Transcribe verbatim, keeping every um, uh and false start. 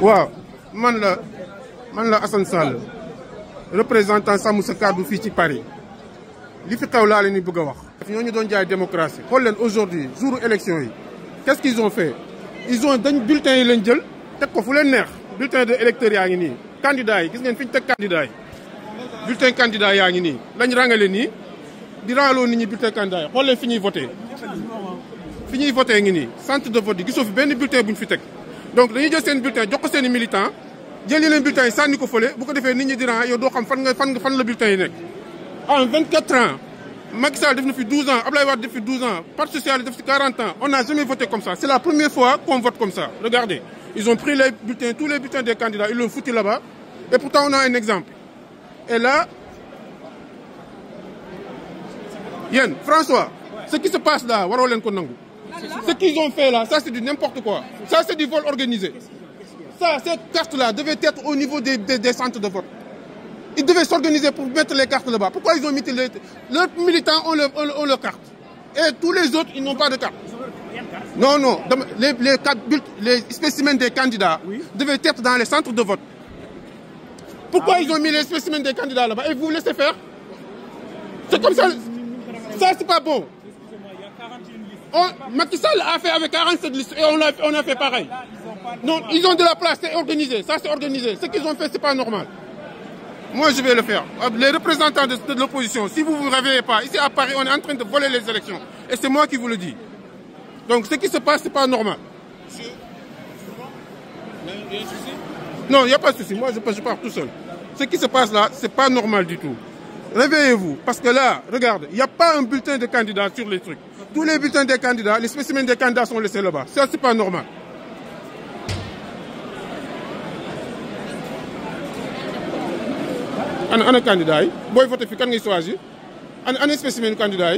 waaw man la man la Assane Sall représentant sàmm sa kàddu fii ci Paris li fi xew laa leen ni bëgg a wax. ñooñu doon jaay démocratie xool leen aujourd'hui jour élection yi qu'est-ce qu'ils ont fait ils ont dañ bulletin yi lañ jël teg ko fu leen neex bulletin de électeurs yaa ngi nii. candidats yi gis ngeen fi ñu teg candidats yi bulletin candidat yaa ngi nii lañ rangale nii di rangaloo nit ñi bulletin candidat yi xool leen fi ñuy voté. fi ñuy voté ngi nii centre de vote yi gisoo fi benn bulletin bu ñu fi teg donc dañuy jël seen bulletin jox ko seen i militants jël leen bulletin yi sànni ko fële bu ko defee nit ñi di rang yow doo xam fan nga fan nga fan la bulletin yi nekk. en vingt-quatre ans Macky Sall def na fi douze ans Ablaye Wade def fi douze ans Parti Social def fi quarante ans on n'a jamais voté comme ça c'est la première fois qu'on vote comme ça. regardez ils ont pris les bulletins tous les bulletins des candidats ils l'ont foutu là-bas et pourtant on a un exemple et là yéen François ce qui se passe là waroo leen ko nangu. Ce qu'ils ont fait là, ça c'est du n'importe quoi. Ça c'est du vol organisé. Ça, cette carte-là devait être au niveau des, des, des centres de vote. Ils devaient s'organiser pour mettre les cartes là-bas. Pourquoi ils ont mis les... Leurs militants ont, le, ont, ont leur carte. Et tous les autres, ils n'ont pas de carte. Non, non. Les, les, les spécimens des candidats oui. devaient être dans les centres de vote. Pourquoi ah, ils ont mis les spécimens des candidats là-bas? Et vous vous laissez faire? C'est comme ça. Ça, c'est pas bon. On, Macky Sall a fait avec quarante-sept listes et on a, on a fait pareil. Là, là, ils non, ils ont de la place, c'est organisé, ça c'est organisé. Ce qu'ils ont fait, c'est pas normal. Moi, je vais le faire. Les représentants de, de l'opposition, si vous ne vous réveillez pas, ici à Paris, on est en train de voler les élections. Et c'est moi qui vous le dis. Donc, ce qui se passe, c'est pas normal. Monsieur, il y a un souci ? Non, il n'y a pas de souci. Moi, je, je pars tout seul. Ce qui se passe là, c'est pas normal du tout. Réveillez-vous, parce que là, regarde, il n'y a pas un bulletin de candidat sur les trucs. Tous les bulletins des candidats, les spécimens des candidats sont laissés là-bas. Ça, c'est pas normal. Un candidat, si vous votez, vous choisissez. Un spécimen candidat.